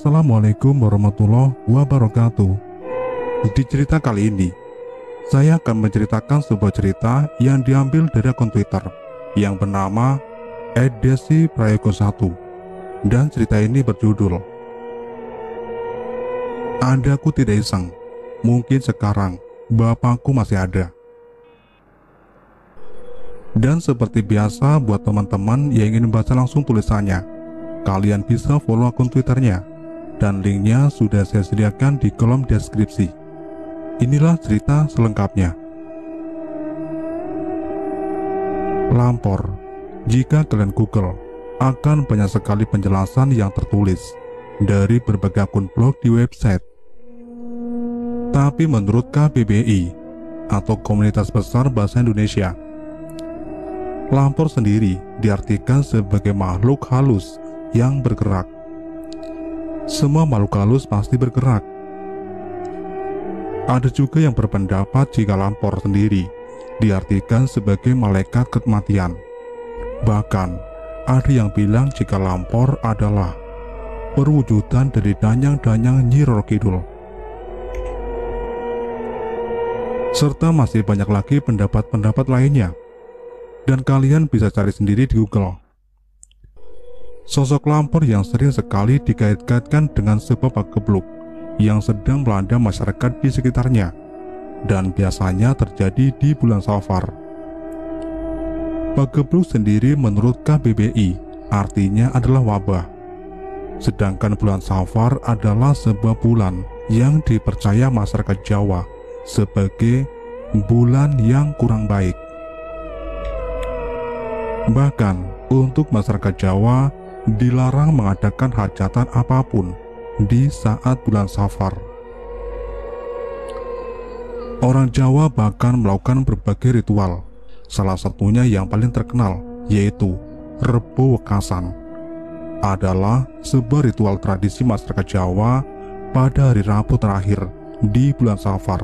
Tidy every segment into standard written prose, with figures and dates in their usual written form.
Assalamualaikum warahmatullahi wabarakatuh. Di cerita kali ini, saya akan menceritakan sebuah cerita yang diambil dari akun Twitter yang bernama Edesi Prayogo 1. Dan cerita ini berjudul Adaku Tidak Iseng, Mungkin Sekarang Bapakku Masih Ada. Dan seperti biasa, buat teman-teman yang ingin baca langsung tulisannya, kalian bisa follow akun Twitternya, dan linknya sudah saya sediakan di kolom deskripsi. Inilah cerita selengkapnya. Lampor. Jika kalian Google, akan banyak sekali penjelasan yang tertulis dari berbagai akun blog di website. Tapi menurut KBBI atau Komunitas Besar Bahasa Indonesia, Lampor sendiri diartikan sebagai makhluk halus yang bergerak. Semua makhluk halus pasti bergerak. Ada juga yang berpendapat jika Lampor sendiri diartikan sebagai malaikat kematian. Bahkan, ada yang bilang jika Lampor adalah perwujudan dari danyang-danyang Nyi Roro Kidul. Serta masih banyak lagi pendapat-pendapat lainnya. Dan kalian bisa cari sendiri di Google. Sosok Lampor yang sering sekali dikait-kaitkan dengan sebab Pagebluk yang sedang melanda masyarakat di sekitarnya, dan biasanya terjadi di bulan Safar. Pagebluk sendiri menurut KBBI artinya adalah wabah, sedangkan bulan Safar adalah sebuah bulan yang dipercaya masyarakat Jawa sebagai bulan yang kurang baik. Bahkan, untuk masyarakat Jawa, dilarang mengadakan hajatan apapun di saat bulan Safar. Orang Jawa bahkan melakukan berbagai ritual, salah satunya yang paling terkenal, yaitu Rebo Wekasan. Adalah sebuah ritual tradisi masyarakat Jawa pada hari Rabu terakhir di bulan Safar,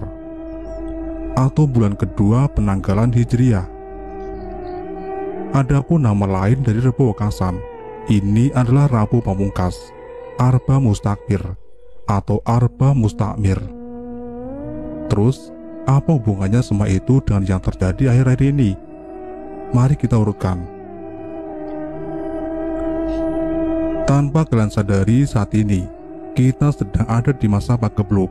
atau bulan kedua penanggalan Hijriah. Adapun nama lain dari Rebo Wekasan ini adalah Rabu Pamungkas, Arba'a Mustakmir, atau Arba'a Mustakmir. Terus, apa hubungannya semua itu dengan yang terjadi akhir-akhir ini? Mari kita urutkan. Tanpa kalian sadari, saat ini kita sedang ada di masa Pagebluk,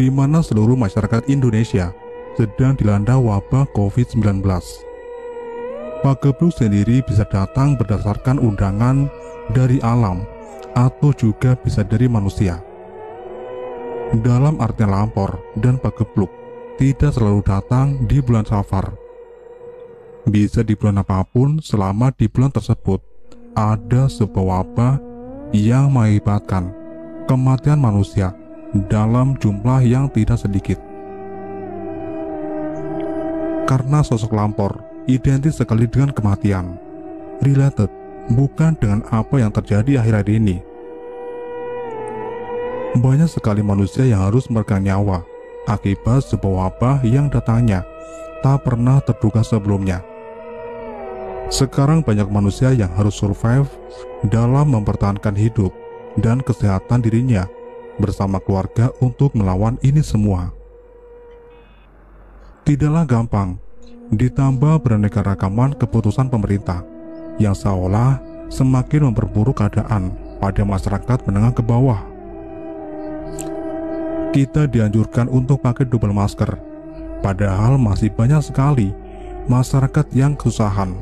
di mana seluruh masyarakat Indonesia sedang dilanda wabah COVID-19. Pagebluk sendiri bisa datang berdasarkan undangan dari alam atau juga bisa dari manusia. Dalam arti Lampor dan Pagebluk tidak selalu datang di bulan Safar. Bisa di bulan apapun selama di bulan tersebut ada sebuah wabah yang mengakibatkan kematian manusia dalam jumlah yang tidak sedikit. Karena sosok Lampor identik sekali dengan kematian, related bukan dengan apa yang terjadi akhir-akhir ini. Banyak sekali manusia yang harus meregang nyawa akibat sebuah wabah yang datangnya tak pernah terduga sebelumnya. Sekarang banyak manusia yang harus survive dalam mempertahankan hidup dan kesehatan dirinya bersama keluarga untuk melawan ini semua. Tidaklah gampang, ditambah beraneka ragaman keputusan pemerintah yang seolah semakin memperburuk keadaan pada masyarakat menengah ke bawah. Kita dianjurkan untuk pakai double masker, padahal masih banyak sekali masyarakat yang kesusahan.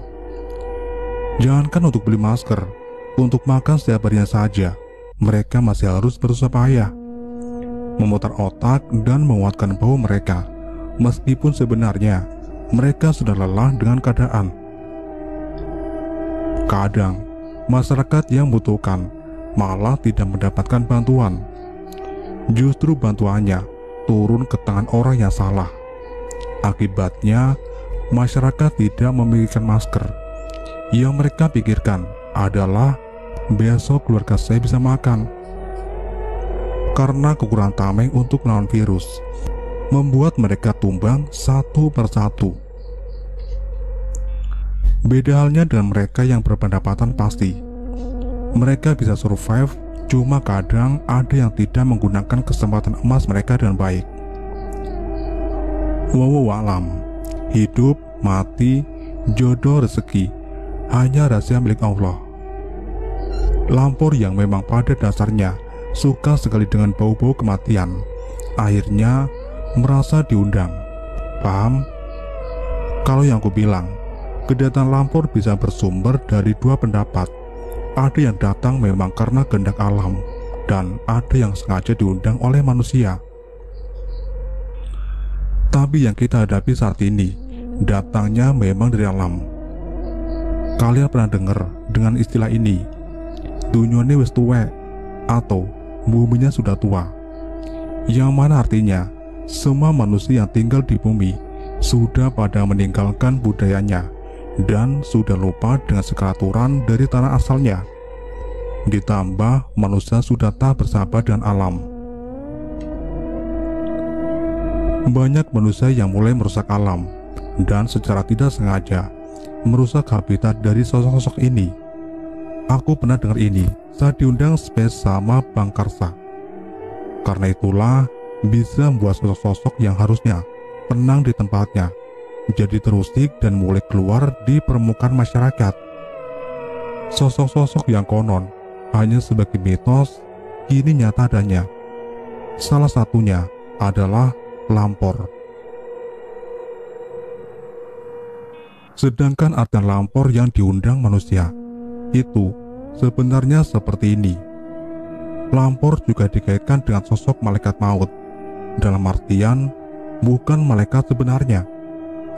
Jangankan untuk beli masker, untuk makan setiap harinya saja mereka masih harus berusaha payah memutar otak dan menguatkan bau mereka, meskipun sebenarnya mereka sudah lelah dengan keadaan. Kadang, masyarakat yang membutuhkan malah tidak mendapatkan bantuan. Justru bantuannya turun ke tangan orang yang salah. Akibatnya, masyarakat tidak memikirkan masker. Yang mereka pikirkan adalah, besok keluarga saya bisa makan. Karena kekurangan tameng untuk melawan virus, membuat mereka tumbang satu persatu. Beda halnya dengan mereka yang berpendapatan pasti. Mereka bisa survive Cuma kadang ada yang tidak menggunakan kesempatan emas mereka dengan baik. Wallahu a'lam. Hidup, mati, jodoh, rezeki hanya rahasia milik Allah. Lampor yang memang pada dasarnya suka sekali dengan bau-bau kematian, akhirnya merasa diundang. Paham? Kalau yang aku bilang, kedatangan Lampor bisa bersumber dari dua pendapat. Ada yang datang memang karena kehendak alam, dan ada yang sengaja diundang oleh manusia. Tapi yang kita hadapi saat ini, datangnya memang dari alam. Kalian pernah dengar dengan istilah ini, dunyone wis tuwek, atau buminya sudah tua, yang mana artinya semua manusia yang tinggal di bumi sudah pada meninggalkan budayanya dan sudah lupa dengan sekeraturan dari tanah asalnya. Ditambah manusia sudah tak bersahabat dengan alam. Banyak manusia yang mulai merusak alam dan secara tidak sengaja merusak habitat dari sosok-sosok ini. Aku pernah dengar ini saat diundang space sama Bang Karsa. Karena itulah bisa membuat sosok-sosok yang harusnya tenang di tempatnya jadi terusik dan mulai keluar di permukaan masyarakat. Sosok-sosok yang konon hanya sebagai mitos kini nyata adanya. Salah satunya adalah Lampor. Sedangkan artian Lampor yang diundang manusia itu sebenarnya seperti ini. Lampor juga dikaitkan dengan sosok malaikat maut, dalam artian bukan malaikat sebenarnya,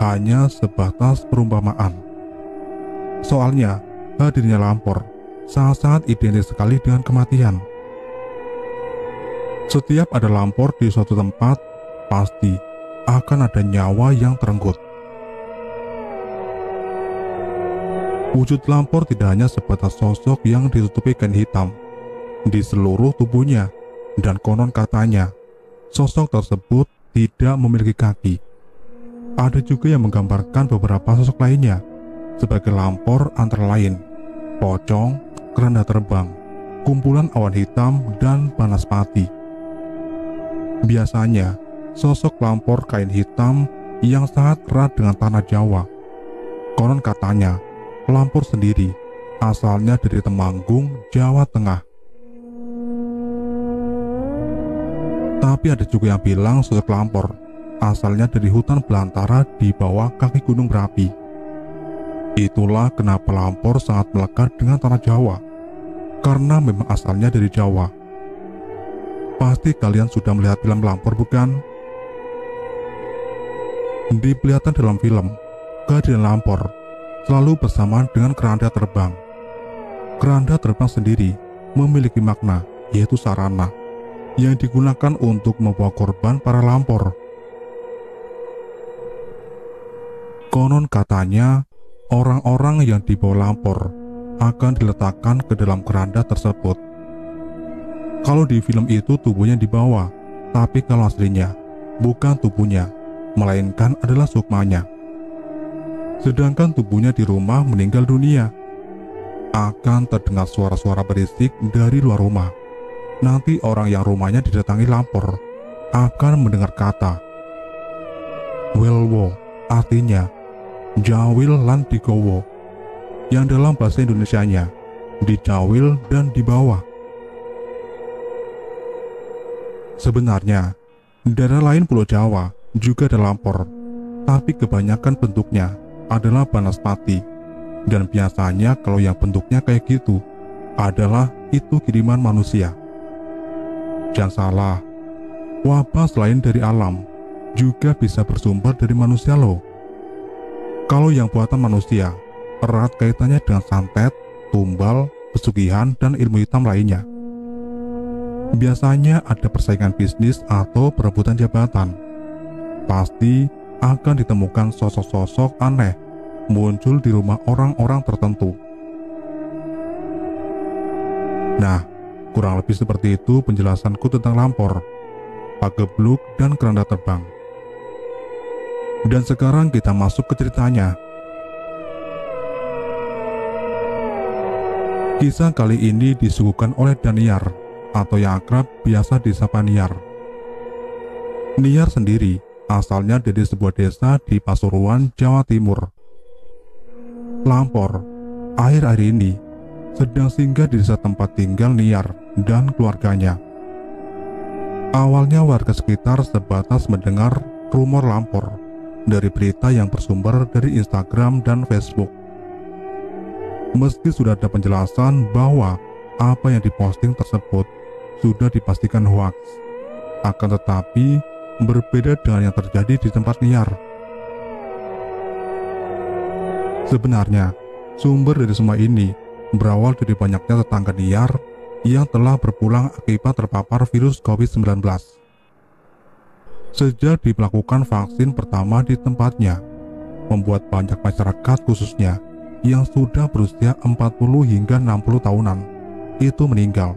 hanya sebatas perumpamaan. Soalnya hadirnya Lampor sangat-sangat identik sekali dengan kematian. Setiap ada Lampor di suatu tempat, pasti akan ada nyawa yang terenggut. Wujud Lampor tidak hanya sebatas sosok yang ditutupi kain hitam di seluruh tubuhnya, dan konon katanya sosok tersebut tidak memiliki kaki. Ada juga yang menggambarkan beberapa sosok lainnya sebagai Lampor, antara lain pocong, keranda terbang, kumpulan awan hitam, dan banaspati. Biasanya sosok Lampor kain hitam yang sangat erat dengan tanah Jawa. Konon katanya Lampor sendiri asalnya dari Temanggung, Jawa Tengah. Tapi ada juga yang bilang sosok Lampor asalnya dari hutan belantara di bawah kaki gunung berapi. Itulah kenapa Lampor sangat melekat dengan tanah Jawa, karena memang asalnya dari Jawa. Pasti kalian sudah melihat film Lampor, bukan? Diperlihatkan dalam film, kehadiran Lampor selalu bersamaan dengan keranda terbang. Keranda terbang sendiri memiliki makna, yaitu sarana yang digunakan untuk membawa korban para Lampor. Konon katanya orang-orang yang dibawa Lampor akan diletakkan ke dalam keranda tersebut. Kalau di film itu tubuhnya dibawa, tapi kalau aslinya bukan tubuhnya, melainkan adalah sukmanya. Sedangkan tubuhnya di rumah meninggal dunia. Akan terdengar suara-suara berisik dari luar rumah. Nanti orang yang rumahnya didatangi Lampor akan mendengar kata "Welwo", artinya jawil lan digowo, yang dalam bahasa Indonesianya dijawil dan dibawa. Sebenarnya daerah lain Pulau Jawa juga ada Lampor, tapi kebanyakan bentuknya adalah banaspati, dan biasanya kalau yang bentuknya kayak gitu adalah itu kiriman manusia. Jangan salah, wabah selain dari alam juga bisa bersumber dari manusia loh. Kalau yang buatan manusia erat kaitannya dengan santet, tumbal, pesugihan, dan ilmu hitam lainnya. Biasanya ada persaingan bisnis atau perebutan jabatan. Pasti akan ditemukan sosok-sosok aneh muncul di rumah orang-orang tertentu. Nah, kurang lebih seperti itu penjelasanku tentang Lampor, Pagebluk, dan keranda terbang. Dan sekarang kita masuk ke ceritanya. Kisah kali ini disuguhkan oleh Niar atau yang akrab biasa disapa Niar. Niar sendiri asalnya dari sebuah desa di Pasuruan, Jawa Timur. Lampor akhir-akhir ini sedang singgah di desa tempat tinggal Niar dan keluarganya. Awalnya warga sekitar sebatas mendengar rumor Lampor dari berita yang bersumber dari Instagram dan Facebook. Meski sudah ada penjelasan bahwa apa yang diposting tersebut sudah dipastikan hoaks, akan tetapi berbeda dengan yang terjadi di tempat Niar. Sebenarnya, sumber dari semua ini berawal dari banyaknya tetangga Niar yang telah berpulang akibat terpapar virus COVID-19. Sejak dilakukan vaksin pertama di tempatnya, membuat banyak masyarakat khususnya yang sudah berusia 40 hingga 60 tahunan itu meninggal.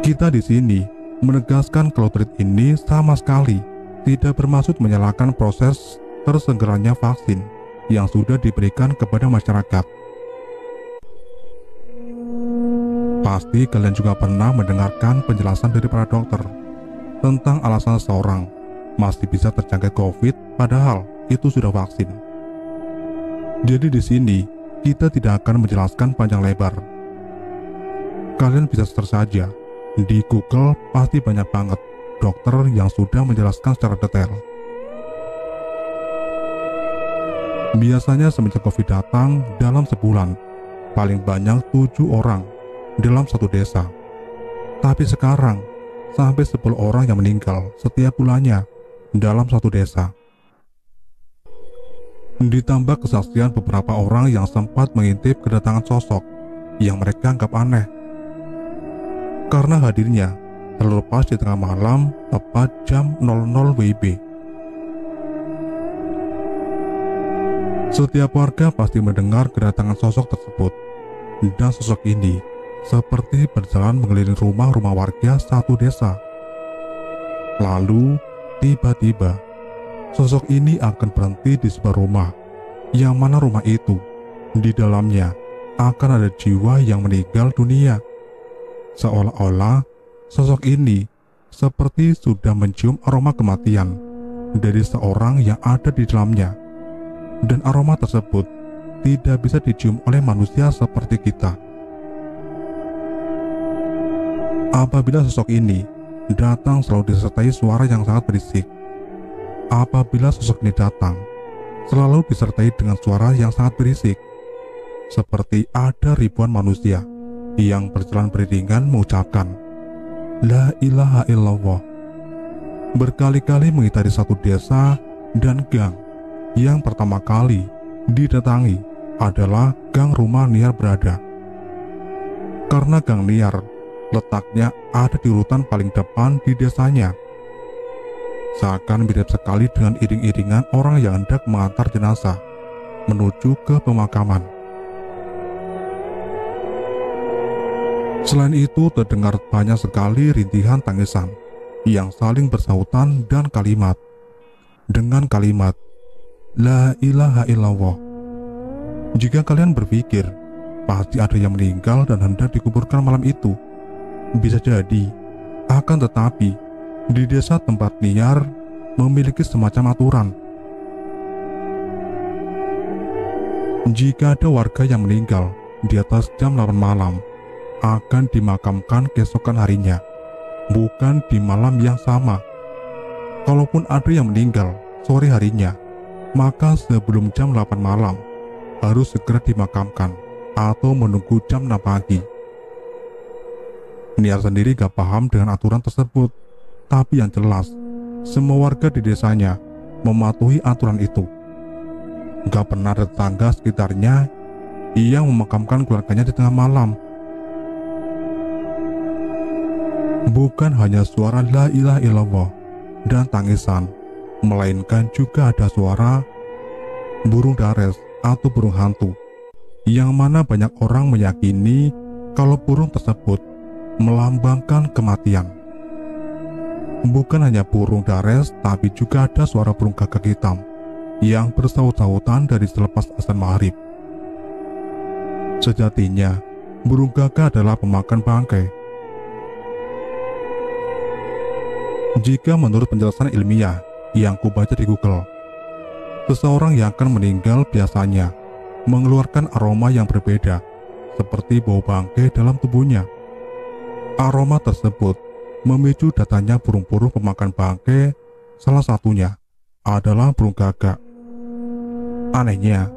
Kita di sini menegaskan kalau tweet ini sama sekali tidak bermaksud menyalahkan proses tersegeranya vaksin yang sudah diberikan kepada masyarakat. Pasti kalian juga pernah mendengarkan penjelasan dari para dokter tentang alasan seorang masih bisa terjangkit COVID padahal itu sudah vaksin. Jadi di sini kita tidak akan menjelaskan panjang lebar. Kalian bisa search saja di Google, pasti banyak banget dokter yang sudah menjelaskan secara detail. Biasanya semenjak COVID datang, dalam sebulan paling banyak 7 orang dalam satu desa. Tapi sekarang sampai 10 orang yang meninggal setiap bulannya dalam satu desa. Ditambah kesaksian beberapa orang yang sempat mengintip kedatangan sosok yang mereka anggap aneh karena hadirnya terlalu pas di tengah malam tepat jam 00 WIB. Setiap warga pasti mendengar kedatangan sosok tersebut, dan sosok ini seperti berjalan mengelilingi rumah-rumah warga satu desa. Lalu, tiba-tiba, sosok ini akan berhenti di sebuah rumah, yang mana rumah itu, di dalamnya, akan ada jiwa yang meninggal dunia. Seolah-olah, sosok ini seperti sudah mencium aroma kematian dari seorang yang ada di dalamnya. Dan aroma tersebut tidak bisa dicium oleh manusia seperti kita. Apabila sosok ini datang selalu disertai suara yang sangat berisik. Apabila sosok ini datang selalu disertai dengan suara yang sangat berisik, seperti ada ribuan manusia yang berjalan beriringan mengucapkan La ilaha illallah, berkali-kali mengitari satu desa dan gang. Yang pertama kali didatangi adalah gang rumah Niar berada. Karena gang Niar letaknya ada di urutan paling depan di desanya. Seakan mirip sekali dengan iring-iringan orang yang hendak mengantar jenazah menuju ke pemakaman. Selain itu terdengar banyak sekali rintihan tangisan yang saling bersautan dan kalimat dengan kalimat La ilaha illallah. Jika kalian berpikir pasti ada yang meninggal dan hendak dikuburkan malam itu, bisa jadi, akan tetapi di desa tempat Niar memiliki semacam aturan. Jika ada warga yang meninggal di atas jam 8 malam, akan dimakamkan keesokan harinya, bukan di malam yang sama. Kalaupun ada yang meninggal sore harinya, maka sebelum jam 8 malam harus segera dimakamkan atau menunggu jam 6 pagi. Niar sendiri gak paham dengan aturan tersebut, tapi yang jelas semua warga di desanya mematuhi aturan itu. Gak pernah ada tetangga sekitarnya yang memakamkan keluarganya di tengah malam. Bukan hanya suara La ilaha illallah dan tangisan, melainkan juga ada suara burung dares atau burung hantu, yang mana banyak orang meyakini kalau burung tersebut melambangkan kematian. Bukan hanya burung dares, tapi juga ada suara burung gagak hitam yang bersaut-sautan dari selepas azan maghrib. Sejatinya burung gagak adalah pemakan bangkai jika menurut penjelasan ilmiah yang kubaca di Google. Seseorang yang akan meninggal biasanya mengeluarkan aroma yang berbeda, seperti bau bangkai dalam tubuhnya. Aroma tersebut memicu datangnya burung-burung pemakan bangkai, salah satunya adalah burung gagak. Anehnya,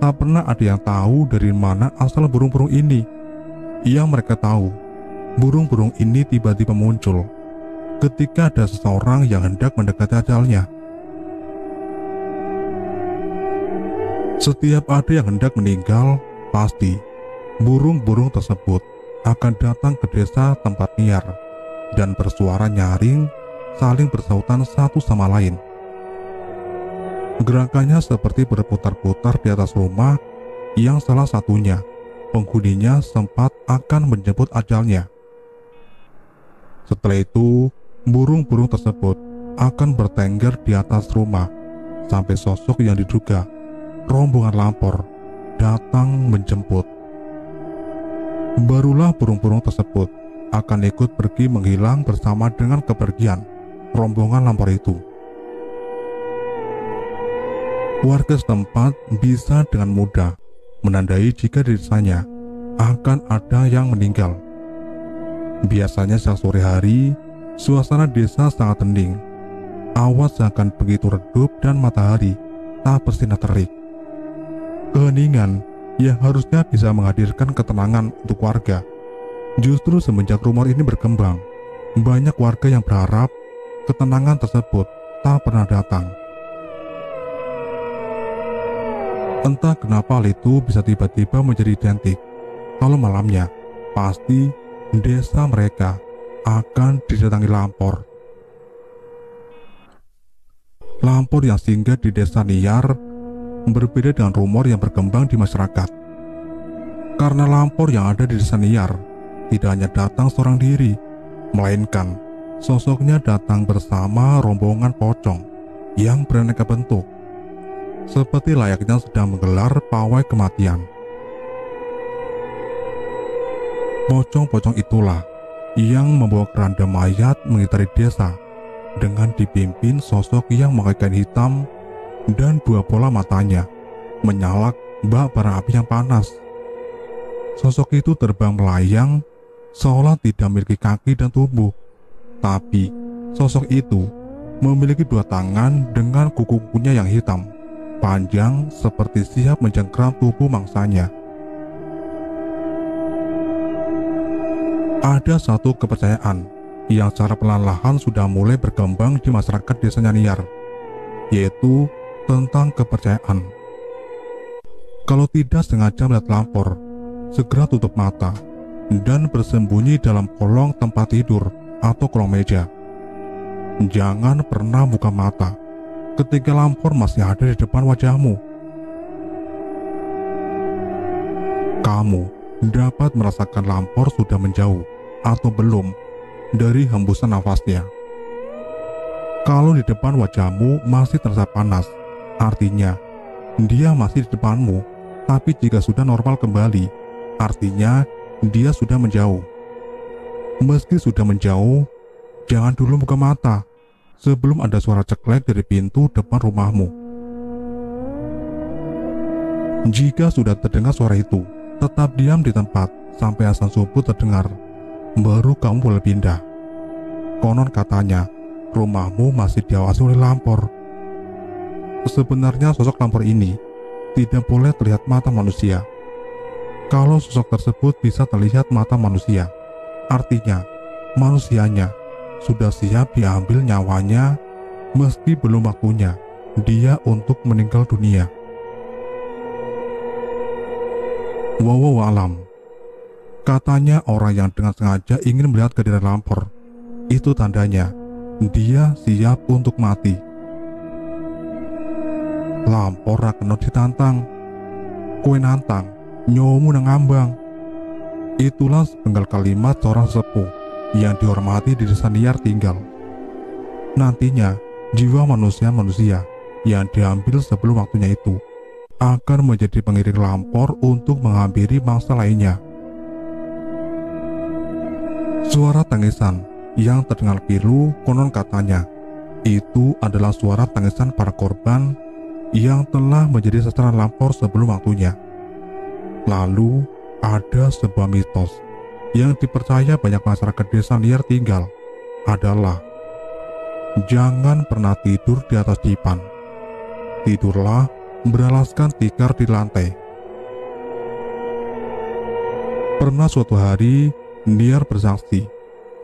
tak pernah ada yang tahu dari mana asal burung-burung ini. Yang mereka tahu, burung-burung ini tiba-tiba muncul ketika ada seseorang yang hendak mendekati ajalnya. Setiap ada yang hendak meninggal, pasti burung-burung tersebut akan datang ke desa tempat Niar dan bersuara nyaring, saling bersautan satu sama lain. Gerakannya seperti berputar-putar di atas rumah yang salah satunya penghuninya sempat akan menjemput ajalnya. Setelah itu, burung-burung tersebut akan bertengger di atas rumah sampai sosok yang diduga rombongan Lampor datang menjemput. Barulah burung-burung tersebut akan ikut pergi menghilang bersama dengan kepergian rombongan Lampor itu. Warga setempat bisa dengan mudah menandai jika desanya akan ada yang meninggal. Biasanya saat sore hari, suasana desa sangat hening. Awan seakan begitu redup dan matahari tak bersinar terik. Keheningan yang harusnya bisa menghadirkan ketenangan untuk warga, justru semenjak rumor ini berkembang, banyak warga yang berharap ketenangan tersebut tak pernah datang. Entah kenapa hal itu bisa tiba-tiba menjadi identik. Kalau malamnya, pasti desa mereka akan didatangi Lampor. Lampor yang singgah di desa Niar berbeda dengan rumor yang berkembang di masyarakat. Karena Lampor yang ada di desa Niar tidak hanya datang seorang diri, melainkan sosoknya datang bersama rombongan pocong yang beraneka bentuk, seperti layaknya sedang menggelar pawai kematian. Pocong-pocong itulah yang membawa keranda mayat mengitari desa dengan dipimpin sosok yang memakai kain hitam dan dua bola matanya menyalak bak bara api yang panas. Sosok itu terbang melayang seolah tidak memiliki kaki dan tubuh, tapi sosok itu memiliki dua tangan dengan kuku-kukunya yang hitam panjang seperti siap mencengkram tubuh mangsanya. Ada satu kepercayaan yang secara perlahan-lahan sudah mulai berkembang di masyarakat desa Niar, yaitu tentang kepercayaan kalau tidak sengaja melihat Lampor, segera tutup mata dan bersembunyi dalam kolong tempat tidur atau kolong meja. Jangan pernah buka mata ketika Lampor masih ada di depan wajahmu. Kamu dapat merasakan Lampor sudah menjauh atau belum dari hembusan nafasnya. Kalau di depan wajahmu masih terasa panas, artinya dia masih di depanmu, tapi jika sudah normal kembali, artinya dia sudah menjauh. Meski sudah menjauh, jangan dulu buka mata sebelum ada suara ceklek dari pintu depan rumahmu. Jika sudah terdengar suara itu, tetap diam di tempat sampai azan subuh terdengar, baru kamu boleh pindah. Konon katanya, rumahmu masih diawasi oleh Lampor. Sebenarnya sosok Lampor ini tidak boleh terlihat mata manusia. Kalau sosok tersebut bisa terlihat mata manusia, artinya manusianya sudah siap diambil nyawanya meski belum waktunya dia untuk meninggal dunia. Wallahu alam. Katanya orang yang dengan sengaja ingin melihat kehadiran Lampor, itu tandanya dia siap untuk mati. Lampor ra kena ditantang. Kowe nantang, nyomu nang ambang. Itulah sepenggal kalimat seorang sepuh yang dihormati di desa Niar tinggal. Nantinya, jiwa manusia-manusia yang diambil sebelum waktunya itu akan menjadi pengiring Lampor untuk menghampiri mangsa lainnya. Suara tangisan yang terdengar pilu, konon katanya itu adalah suara tangisan para korban yang telah menjadi sasaran Lampor sebelum waktunya. Lalu ada sebuah mitos yang dipercaya banyak masyarakat desa Niar tinggal adalah jangan pernah tidur di atas dipan. Tidurlah beralaskan tikar di lantai. Pernah suatu hari Niar bersaksi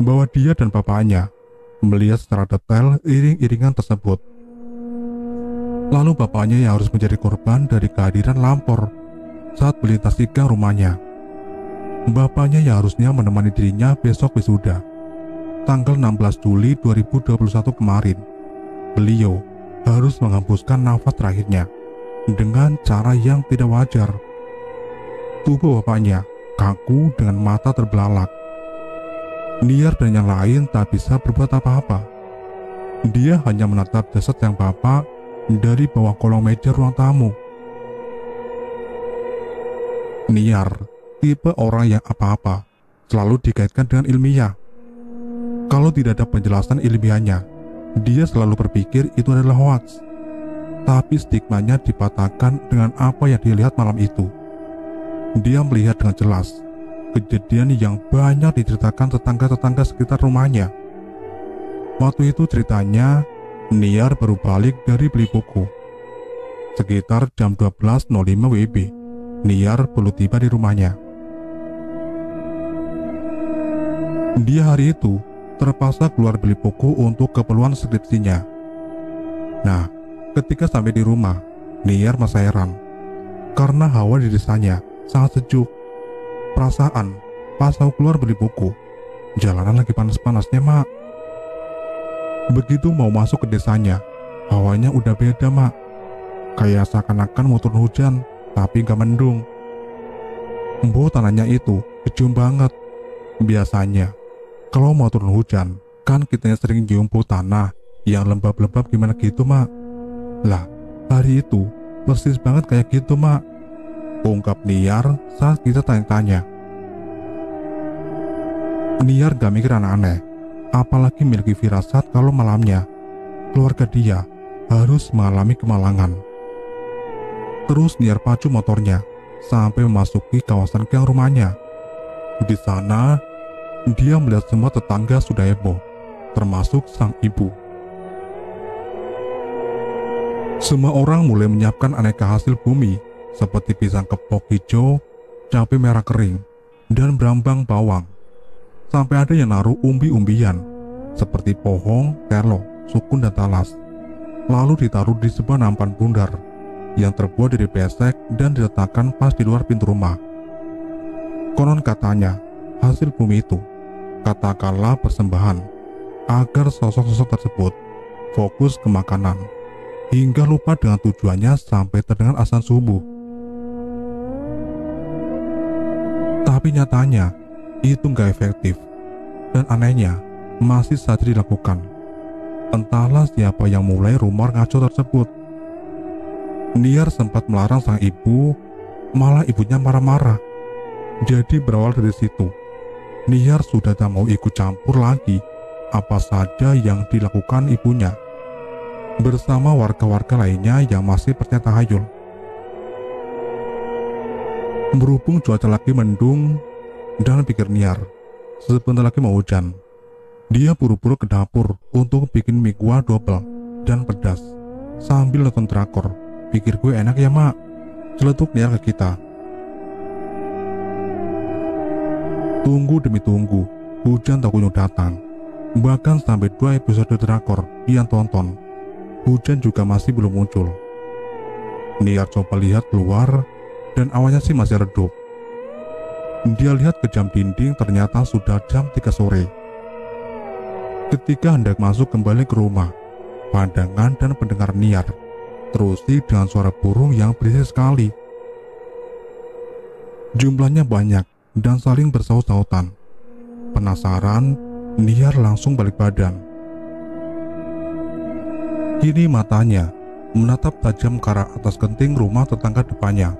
bahwa dia dan bapaknya melihat secara detail iring-iringan tersebut. Lalu bapaknya yang harus menjadi korban dari kehadiran Lampor saat melintas tigang rumahnya. Bapaknya yang harusnya menemani dirinya besok wisuda tanggal 16 Juli 2021 kemarin. Beliau harus menghembuskan nafas terakhirnya dengan cara yang tidak wajar. Tubuh bapaknya kaku dengan mata terbelalak. Niar dan yang lain tak bisa berbuat apa-apa. Dia hanya menatap jasad yang bapak dari bawah kolong meja ruang tamu. Niar tipe orang yang apa-apa selalu dikaitkan dengan ilmiah. Kalau tidak ada penjelasan ilmiahnya, dia selalu berpikir itu adalah hoax. Tapi stigmanya dipatahkan dengan apa yang dilihat malam itu. Dia melihat dengan jelas kejadian yang banyak diceritakan tetangga-tetangga sekitar rumahnya. Waktu itu ceritanya Niar baru balik dari beli buku. Sekitar jam 12.05 WIB Niar baru tiba di rumahnya. Dia hari itu terpaksa keluar beli buku untuk keperluan skripsinya. Nah, ketika sampai di rumah Niar merasa heran karena hawa di desanya sangat sejuk. Perasaan pas tahu keluar beli buku, jalanan lagi panas-panasnya, Mak. Begitu mau masuk ke desanya, hawanya udah beda, Mak. Kayak seakan-akan mau turun hujan, tapi gak mendung. Embo tanahnya itu kecium banget. Biasanya kalau mau turun hujan, kan kitanya sering cium tanah yang lembab-lembab gimana gitu, Mak. Lah, hari itu persis banget kayak gitu, Mak, ungkap Niar saat kita tanya-tanya. Niar gak mikir aneh-aneh, apalagi memiliki firasat kalau malamnya keluarga dia harus mengalami kemalangan. Terus Niar pacu motornya sampai memasuki kawasan gang rumahnya. Di sana dia melihat semua tetangga sudah heboh, termasuk sang ibu. Semua orang mulai menyiapkan aneka hasil bumi seperti pisang kepok hijau, cabai merah kering, dan berambang bawang. Sampai ada yang naruh umbi-umbian seperti pohon, terlo, sukun, dan talas, lalu ditaruh di sebuah nampan bundar yang terbuat dari besek dan diletakkan pas di luar pintu rumah. Konon katanya hasil bumi itu katakanlah persembahan agar sosok-sosok tersebut fokus ke makanan hingga lupa dengan tujuannya sampai terdengar azan subuh. Tapi nyatanya itu nggak efektif, dan anehnya masih saja dilakukan. Entahlah siapa yang mulai rumor ngaco tersebut. Niar sempat melarang sang ibu, malah ibunya marah-marah. Jadi berawal dari situ Niar sudah tak mau ikut campur lagi apa saja yang dilakukan ibunya bersama warga-warga lainnya yang masih percaya tahayul. Berhubung cuaca lagi mendung dan pikir Niar sebentar lagi mau hujan, dia buru-buru ke dapur untuk bikin mie kuah double dan pedas sambil nonton drakor. Pikir gue enak ya, Mak, celetuk Niar ke kita. Tunggu demi tunggu, hujan tak kunjung datang. Bahkan sampai 2 episode drakor yang tonton, hujan juga masih belum muncul. Niar coba lihat keluar dan awalnya sih masih redup. Dia lihat ke jam dinding, ternyata sudah jam 3 sore. Ketika hendak masuk kembali ke rumah, pandangan dan pendengar Niar terusi dengan suara burung yang berisik sekali. Jumlahnya banyak dan saling bersaut-sautan. Penasaran, Niar langsung balik badan. Kini matanya menatap tajam ke arah atas genting rumah tetangga depannya.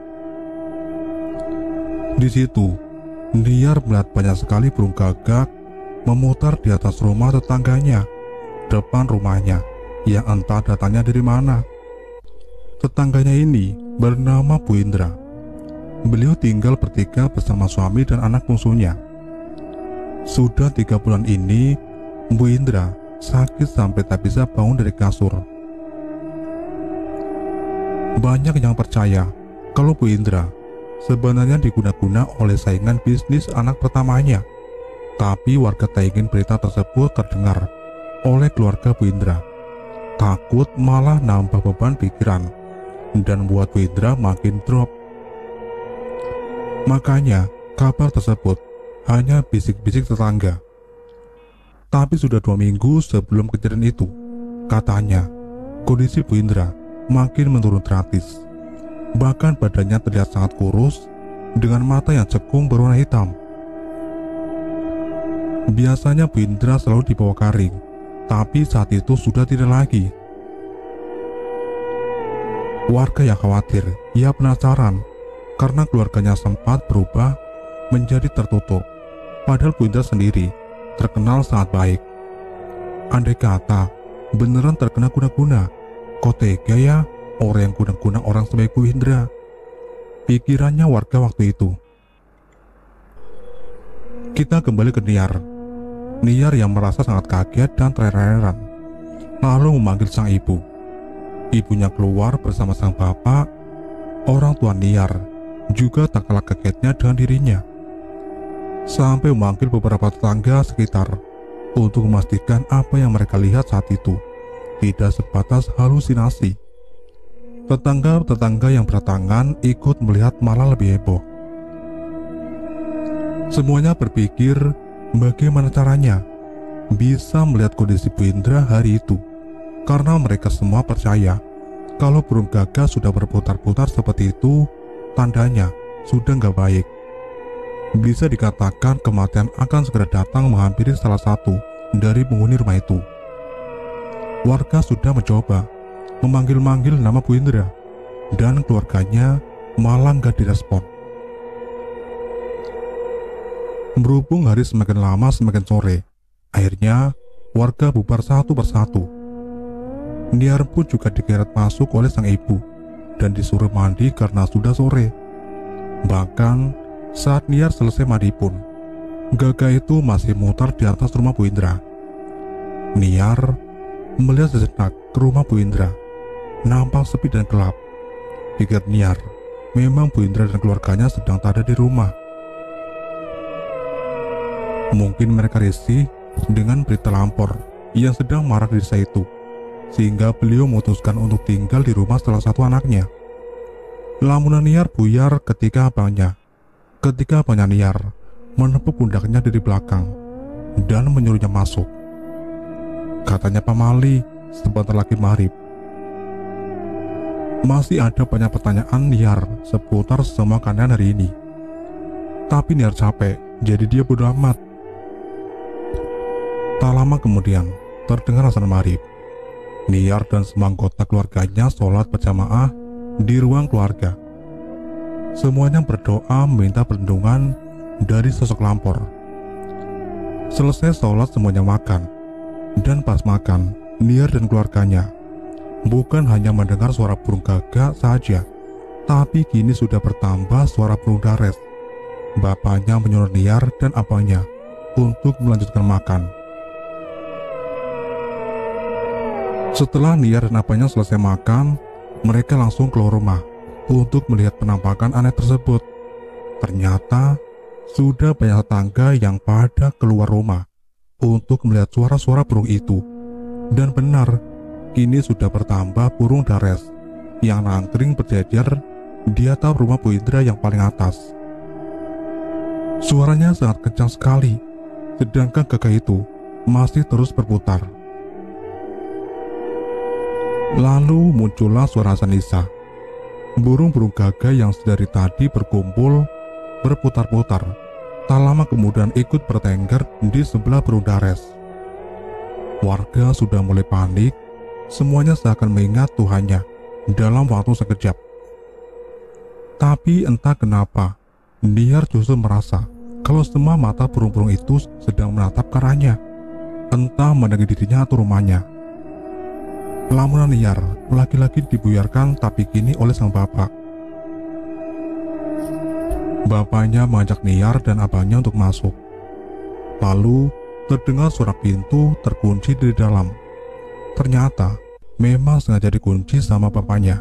Di situ, Niar melihat banyak sekali burung gagak memutar di atas rumah tetangganya, depan rumahnya, yang entah datangnya dari mana. Tetangganya ini bernama Bu Indra. Beliau tinggal bertiga bersama suami dan anak bungsunya. Sudah 3 bulan ini, Bu Indra sakit sampai tak bisa bangun dari kasur. Banyak yang percaya kalau Bu Indra sebenarnya diguna-guna oleh saingan bisnis anak pertamanya. Tapi warga tak ingin berita tersebut terdengar oleh keluarga Bu Indra. Takut malah nambah beban pikiran dan buat Bu Indra makin drop. Makanya kabar tersebut hanya bisik-bisik tetangga. Tapi sudah 2 minggu sebelum kejadian itu, katanya kondisi Bu Indra makin menurun drastis. Bahkan badannya terlihat sangat kurus dengan mata yang cekung berwarna hitam. Biasanya Bu Indra selalu dibawa karing, tapi saat itu sudah tidak lagi. Warga yang khawatir, ia penasaran karena keluarganya sempat berubah menjadi tertutup. Padahal Bu Indra sendiri terkenal sangat baik. Andai kata beneran terkena guna-guna, kok tega ya orang yang guna-guna orang sebaik Bu Indra, pikirannya warga waktu itu. Kita kembali ke Niar. Niar yang merasa sangat kaget dan terheran-heran, lalu memanggil sang ibu. Ibunya keluar bersama sang bapak. Orang tua Niar juga tak kalah kagetnya dengan dirinya, sampai memanggil beberapa tetangga sekitar untuk memastikan apa yang mereka lihat saat itu tidak sebatas halusinasi. Tetangga-tetangga yang berdatangan ikut melihat malah lebih heboh. Semuanya berpikir bagaimana caranya bisa melihat kondisi Bu Indra hari itu, karena mereka semua percaya kalau burung gagak sudah berputar-putar seperti itu, tandanya sudah nggak baik. Bisa dikatakan kematian akan segera datang menghampiri salah satu dari penghuni rumah itu. Warga sudah mencoba memanggil-manggil nama Bu Indra, dan keluarganya malah nggak direspon. Berhubung hari semakin lama semakin sore, akhirnya warga bubar satu persatu. Niar pun juga digeret masuk oleh sang ibu dan disuruh mandi karena sudah sore. Bahkan saat Niar selesai mandi pun, gagak itu masih mutar di atas rumah Bu Indra. Niar melihat sejenak ke rumah Bu Indra, nampak sepi dan gelap. Pikir Niar, memang Bu Indra dan keluarganya sedang tak ada di rumah. Mungkin mereka risih dengan berita Lampor yang sedang marak di desa itu, sehingga beliau memutuskan untuk tinggal di rumah salah satu anaknya. Lamunan Niar buyar ketika abangnya Niar menepuk pundaknya dari belakang dan menyuruhnya masuk. Katanya pamali, sebentar lagi maghrib. Masih ada banyak pertanyaan Niar seputar semua keadaan hari ini, tapi Niar capek, jadi dia bodo amat. Tak lama kemudian terdengar azan maghrib. Niar dan semua anggota keluarganya sholat berjamaah di ruang keluarga. Semuanya berdoa meminta perlindungan dari sosok Lampor. Selesai sholat semuanya makan, dan pas makan Niar dan keluarganya bukan hanya mendengar suara burung gagak saja, tapi kini sudah bertambah suara burung dares. Bapaknya menyuruh Niar dan abangnya untuk melanjutkan makan. Setelah Niar dan abangnya selesai makan, mereka langsung keluar rumah untuk melihat penampakan aneh tersebut. Ternyata sudah banyak tetangga yang pada keluar rumah untuk melihat suara-suara burung itu. Dan benar, kini sudah bertambah burung dares yang nangkring berjejer di atap rumah Bu Indra yang paling atas. Suaranya sangat kencang sekali, sedangkan gagak itu masih terus berputar. Lalu muncullah suara azan isya. Burung-burung gagak yang sedari tadi berkumpul berputar-putar, tak lama kemudian ikut bertengger di sebelah burung dares. Warga sudah mulai panik, semuanya seakan mengingat Tuhannya dalam waktu sekejap. Tapi entah kenapa, Niar justru merasa kalau semua mata burung-burung itu sedang menatap ke arahnya, entah mendatangi dirinya atau rumahnya. Lamunan liar lagi-lagi dibuyarkan, tapi kini oleh sang bapak. Bapaknya mengajak Niar dan abangnya untuk masuk. Lalu terdengar suara pintu terkunci dari dalam. Ternyata memang sengaja dikunci sama bapaknya,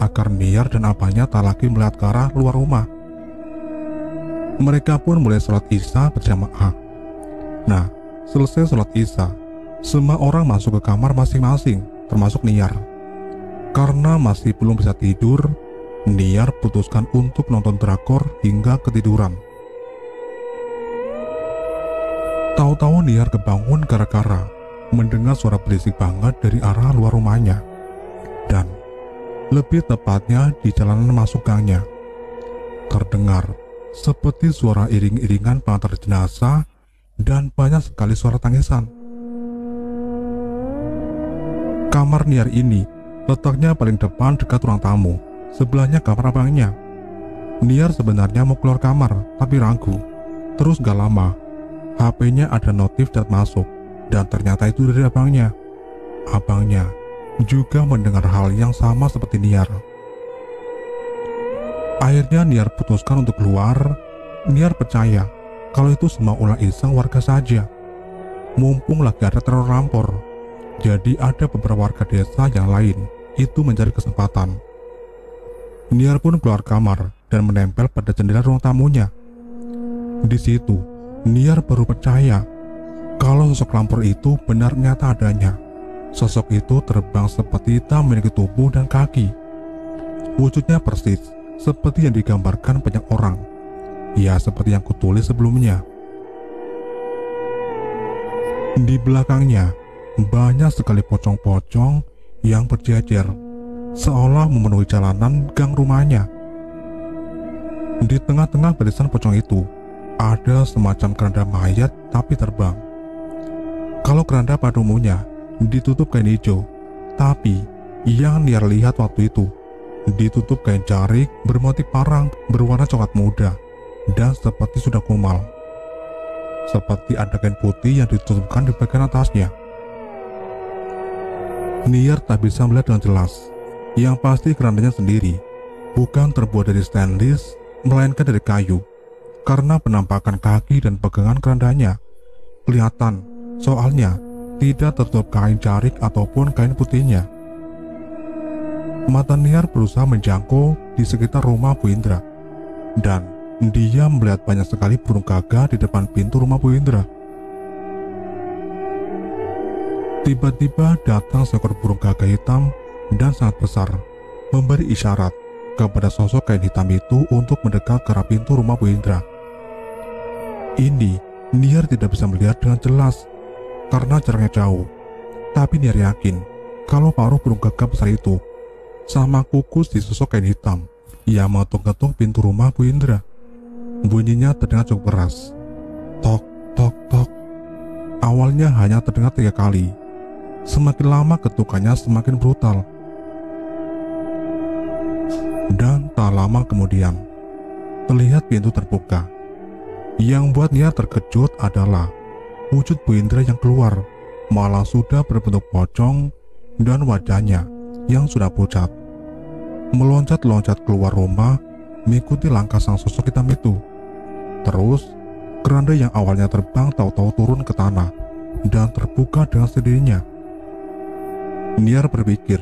agar Niar dan abangnya tak lagi melihat ke arah luar rumah. Mereka pun mulai sholat isya berjamaah. Nah, selesai sholat isya, semua orang masuk ke kamar masing-masing, termasuk Niar. Karena masih belum bisa tidur, Niar putuskan untuk nonton drakor hingga ketiduran. Tahu-tahu Niar kebangun gara-gara mendengar suara berisik banget dari arah luar rumahnya, dan lebih tepatnya di jalanan masuk gangnya. Terdengar seperti suara iring-iringan pengantar jenazah dan banyak sekali suara tangisan. Kamar Niar ini letaknya paling depan dekat ruang tamu. Sebelahnya kamar abangnya. Niar sebenarnya mau keluar kamar, tapi ragu. Terus gak lama, HP-nya ada notif chat masuk, dan ternyata itu dari abangnya. Abangnya juga mendengar hal yang sama seperti Niar. Akhirnya Niar putuskan untuk keluar. Niar percaya kalau itu semua ulah iseng warga saja. Mumpung lagi ada teror Lampor, jadi ada beberapa warga desa yang lain itu mencari kesempatan. Niar pun keluar kamar dan menempel pada jendela ruang tamunya. Di situ, Niar baru percaya kalau sosok Lampor itu benar nyata adanya. Sosok itu terbang seperti hitam memiliki tubuh dan kaki. Wujudnya persis seperti yang digambarkan banyak orang. Ya, seperti yang kutulis sebelumnya. Di belakangnya, banyak sekali pocong-pocong yang berjejer, seolah memenuhi jalanan gang rumahnya. Di tengah-tengah barisan pocong itu ada semacam keranda mayat tapi terbang. Kalau keranda pada umumnya ditutup kain hijau, tapi yang Niar lihat waktu itu ditutup kain jarik bermotif parang berwarna coklat muda dan seperti sudah kumal. Seperti ada kain putih yang ditutupkan di bagian atasnya. Niar tak bisa melihat dengan jelas. Yang pasti kerandanya sendiri bukan terbuat dari stainless, melainkan dari kayu. Karena penampakan kaki dan pegangan kerandanya kelihatan, soalnya tidak tertutup kain jarik ataupun kain putihnya. Mata Niar berusaha menjangkau di sekitar rumah Bu Indra, dan dia melihat banyak sekali burung gagak di depan pintu rumah Bu Indra. Tiba-tiba datang seekor burung gagak hitam dan sangat besar, memberi isyarat kepada sosok kain hitam itu untuk mendekat ke arah pintu rumah Bu Indra. Ini Niar tidak bisa melihat dengan jelas karena jaraknya jauh, tapi Niar yakin kalau paruh burung gagak besar itu sama kukus di sosok kain hitam yang mengetuk-ngetuk pintu rumah Bu Indra. Bunyinya terdengar cukup keras, tok tok tok. Awalnya hanya terdengar 3 kali, semakin lama ketukannya semakin brutal. Dan tak lama kemudian terlihat pintu terbuka. Yang buat Niar terkejut adalah wujud Bu Indra yang keluar malah sudah berbentuk pocong, dan wajahnya yang sudah pucat meloncat-loncat keluar rumah mengikuti langkah sang sosok hitam itu. Terus keranda yang awalnya terbang tahu-tahu turun ke tanah dan terbuka dengan sendirinya. Niar berpikir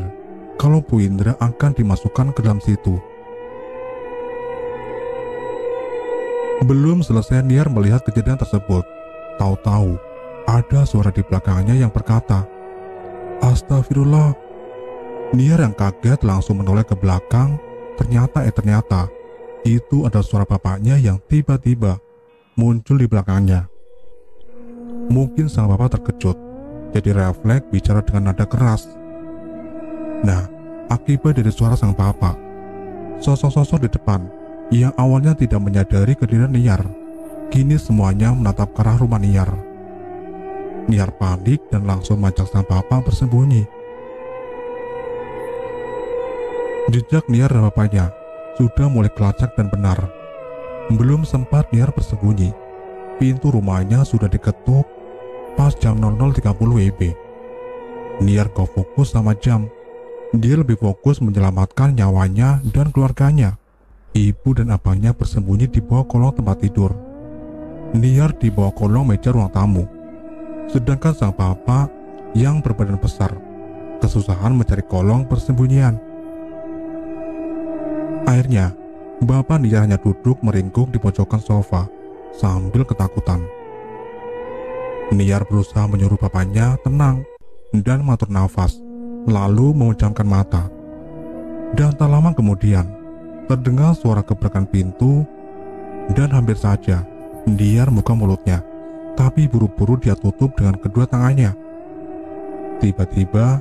kalau Bu Indra akan dimasukkan ke dalam situ. Belum selesai Niar melihat kejadian tersebut, tahu-tahu ada suara di belakangnya yang berkata, "Astagfirullah." Niar yang kaget langsung menoleh ke belakang. Ternyata itu ada suara bapaknya yang tiba-tiba muncul di belakangnya. Mungkin sang bapak terkejut, jadi refleks bicara dengan nada keras. Nah, akibat dari suara sang bapak, sosok-sosok di depan yang awalnya tidak menyadari kehadiran Niar, kini semuanya menatap ke arah rumah Niar. Niar panik dan langsung mengajak sang bapak bersembunyi. Jejak Niar dan bapaknya sudah mulai kelacak dan benar. Belum sempat Niar bersembunyi, pintu rumahnya sudah diketuk pas jam 00.30 WIB. Niar gak fokus sama jam. Dia lebih fokus menyelamatkan nyawanya dan keluarganya. Ibu dan abangnya bersembunyi di bawah kolong tempat tidur. Niar di bawah kolong meja ruang tamu. Sedangkan sang bapak yang berbadan besar kesusahan mencari kolong persembunyian. Akhirnya, bapak Niar hanya duduk meringkuk di pojokan sofa sambil ketakutan. Niar berusaha menyuruh bapaknya tenang dan mengatur nafas, lalu memejamkan mata. Dan tak lama kemudian, terdengar suara gebrakan pintu dan hampir saja Niar buka mulutnya, tapi buru-buru dia tutup dengan kedua tangannya. Tiba-tiba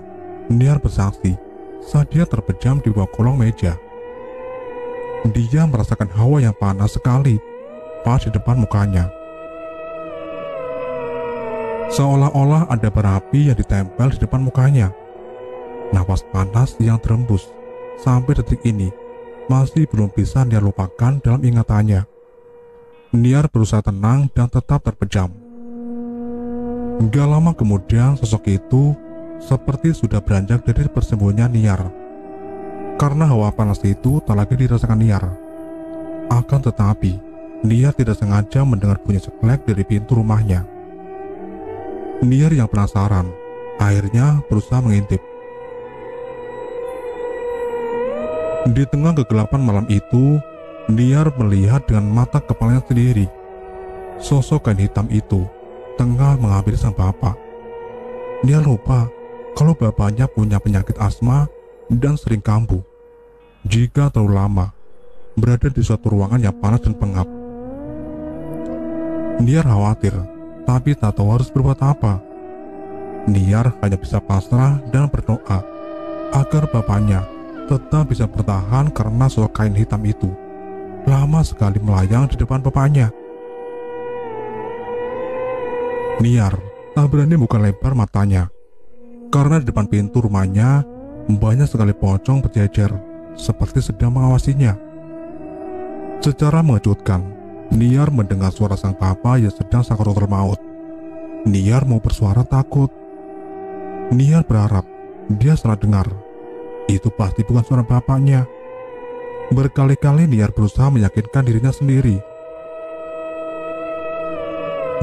Niar bersaksi saat dia terpejam di bawah kolong meja. Dia merasakan hawa yang panas sekali pas di depan mukanya, seolah-olah ada berapi yang ditempel di depan mukanya. Napas panas yang terembus sampai detik ini masih belum bisa Niar lupakan dalam ingatannya. Niar berusaha tenang dan tetap terpejam. Gak lama kemudian sosok itu seperti sudah beranjak dari persembunyian Niar. Karena hawa panas itu tak lagi dirasakan Niar. Akan tetapi, Niar tidak sengaja mendengar bunyi sekelek dari pintu rumahnya. Niar yang penasaran, akhirnya berusaha mengintip. Di tengah kegelapan malam itu, Niar melihat dengan mata kepalanya sendiri sosok kain hitam itu tengah mengambil sang bapak. Niar lupa kalau bapaknya punya penyakit asma dan sering kambuh jika terlalu lama berada di suatu ruangan yang panas dan pengap. Niar khawatir, tapi tak tahu harus berbuat apa. Niar hanya bisa pasrah dan berdoa agar bapaknya tetap bisa bertahan, karena sosok kain hitam itu lama sekali melayang di depan bapaknya. Niar tak berani buka lebar matanya, karena di depan pintu rumahnya banyak sekali pocong berjejer seperti sedang mengawasinya. Secara mengejutkan, Niar mendengar suara sang bapak yang sedang sakaratul maut. Niar mau bersuara takut. Niar berharap dia salah dengar. Itu pasti bukan suara bapaknya. Berkali-kali Niar berusaha meyakinkan dirinya sendiri.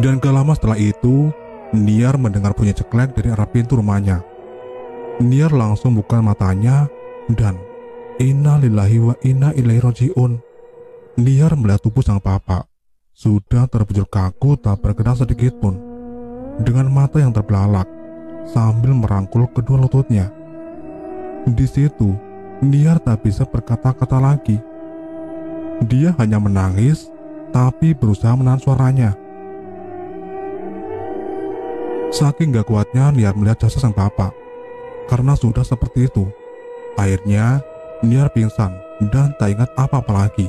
Dan gak lama setelah itu, Niar mendengar bunyi ceklek dari arah pintu rumahnya. Niar langsung buka matanya dan innalillahi wa inna ilaihi rajiun. Niar melihat tubuh sang bapak sudah terbujur kaku tak bergerak sedikit pun, dengan mata yang terbelalak sambil merangkul kedua lututnya. Di situ, Niar tak bisa berkata-kata lagi. Dia hanya menangis, tapi berusaha menahan suaranya. Saking gak kuatnya Niar melihat jasa sang bapak, karena sudah seperti itu. Akhirnya, Niar pingsan dan tak ingat apa-apa lagi.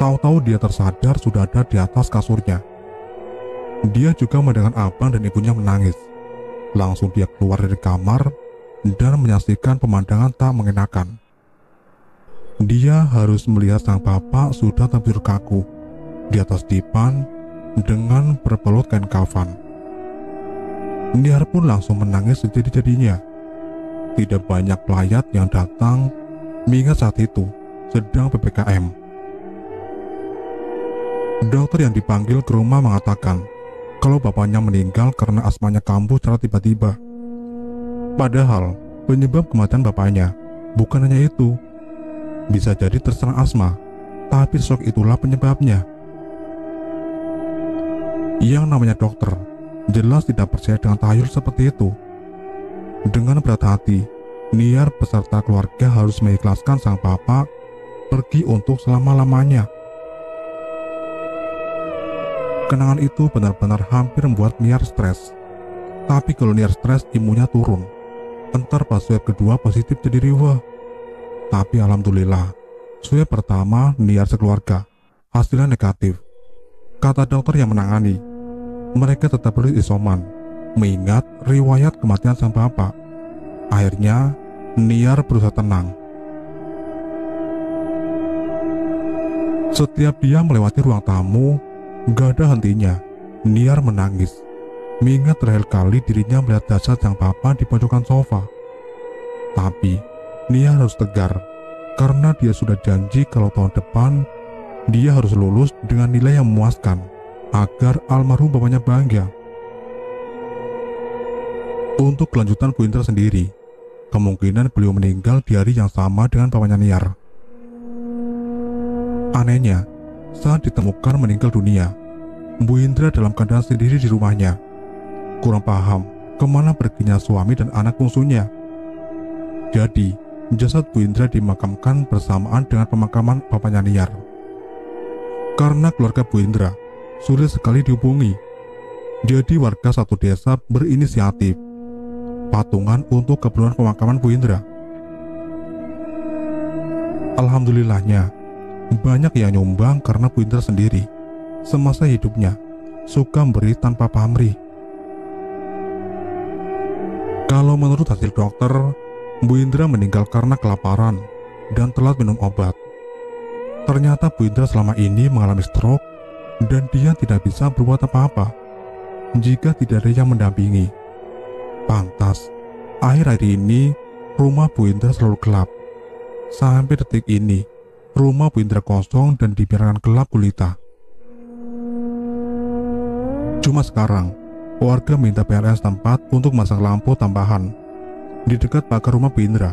Tahu-tahu dia tersadar sudah ada di atas kasurnya. Dia juga mendengar abang dan ibunya menangis. Langsung dia keluar dari kamar dan menyaksikan pemandangan tak mengenakan. Dia harus melihat sang bapak sudah tertidur kaku di atas dipan dengan berpelut kain kafan. Niar pun langsung menangis sejadi-jadinya. Tidak banyak pelayat yang datang, mengingat saat itu sedang PPKM. Dokter yang dipanggil ke rumah mengatakan kalau bapaknya meninggal karena asmanya kambuh secara tiba-tiba. Padahal penyebab kematian bapaknya bukan hanya itu. Bisa jadi terserang asma, tapi shock itulah penyebabnya. Yang namanya dokter jelas tidak percaya dengan tahayul seperti itu. Dengan berat hati, Niar beserta keluarga harus mengikhlaskan sang bapak pergi untuk selama-lamanya. Kenangan itu benar-benar hampir membuat Niar stres. Tapi kalau Niar stres, imunnya turun. Entar pas swab kedua positif jadi riwah. Tapi alhamdulillah, swab pertama Niar sekeluarga hasilnya negatif, kata dokter yang menangani. Mereka tetap harus isoman mengingat riwayat kematian sang bapak. Akhirnya Niar berusaha tenang. Setiap dia melewati ruang tamu, Gak ada hentinya, Niar menangis. Mengingat terakhir kali dirinya melihat jasad sang papa di pojokan sofa. Tapi, Niar harus tegar, karena dia sudah janji kalau tahun depan, dia harus lulus dengan nilai yang memuaskan, agar almarhum bapaknya bangga. Untuk kelanjutan Bu Indra sendiri, kemungkinan beliau meninggal di hari yang sama dengan bapaknya Niar. Anehnya, saat ditemukan meninggal dunia, Bu Indra dalam keadaan sendiri di rumahnya. Kurang paham kemana perginya suami dan anak bungsunya. Jadi, jasad Bu Indra dimakamkan bersamaan dengan pemakaman bapaknya Niar. Karena keluarga Bu Indra sulit sekali dihubungi, jadi warga satu desa berinisiatif patungan untuk keperluan pemakaman Bu Indra. Alhamdulillahnya, banyak yang nyumbang karena Bu Indra sendiri semasa hidupnya suka memberi tanpa pamrih. Kalau menurut hasil dokter, Bu Indra meninggal karena kelaparan dan telat minum obat. Ternyata Bu Indra selama ini mengalami stroke dan dia tidak bisa berbuat apa-apa jika tidak ada yang mendampingi. Pantas, akhir-akhir ini rumah Bu Indra selalu gelap. Sampai detik ini rumah Bu Indra kosong dan dibiarkan gelap gulita. Cuma sekarang, warga minta PLN setempat untuk masang lampu tambahan di dekat pagar rumah Bu Indra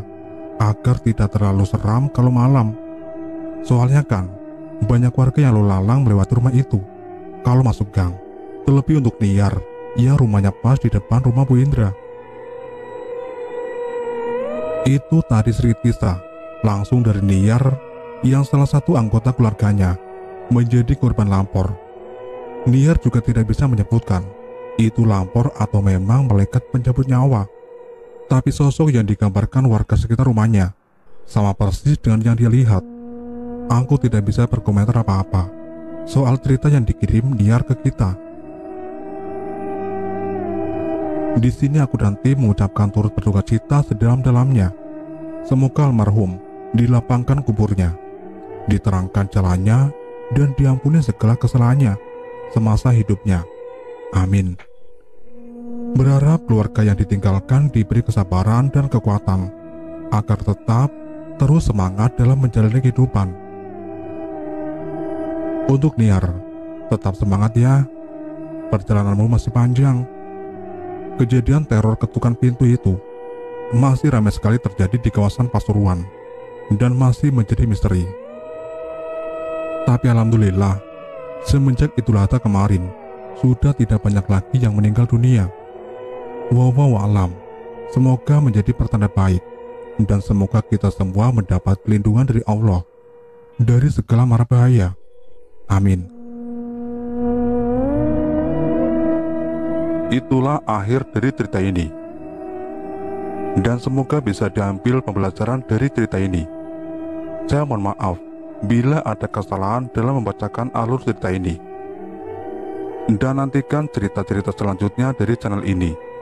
agar tidak terlalu seram kalau malam. Soalnya kan, banyak warga yang lalu-lalang melewati rumah itu kalau masuk gang. Terlebih untuk Niar, yang rumahnya pas di depan rumah Bu Indra. Itu tadi cerita kisah langsung dari Niar, yang salah satu anggota keluarganya menjadi korban Lampor. Niar juga tidak bisa menyebutkan itu Lampor atau memang malaikat pencabut nyawa. Tapi sosok yang digambarkan warga sekitar rumahnya sama persis dengan yang dia lihat. Aku tidak bisa berkomentar apa-apa soal cerita yang dikirim Niar ke kita. Di sini aku dan tim mengucapkan turut berduka cita sedalam-dalamnya. Semoga almarhum dilapangkan kuburnya, diterangkan jalannya, dan diampuni segala kesalahannya semasa hidupnya. Amin. Berharap keluarga yang ditinggalkan diberi kesabaran dan kekuatan agar tetap terus semangat dalam menjalani kehidupan. Untuk Niar, tetap semangat ya, perjalananmu masih panjang. Kejadian teror ketukan pintu itu masih ramai sekali terjadi di kawasan Pasuruan dan masih menjadi misteri. Tapi alhamdulillah, semenjak Idul Adha kemarin sudah tidak banyak lagi yang meninggal dunia. Wallahu a'lam. Semoga menjadi pertanda baik dan semoga kita semua mendapat pelindungan dari Allah dari segala mara bahaya. Amin. Itulah akhir dari cerita ini, dan semoga bisa diambil pembelajaran dari cerita ini. Saya mohon maaf bila ada kesalahan dalam membacakan alur cerita ini. Dan nantikan cerita-cerita selanjutnya dari channel ini.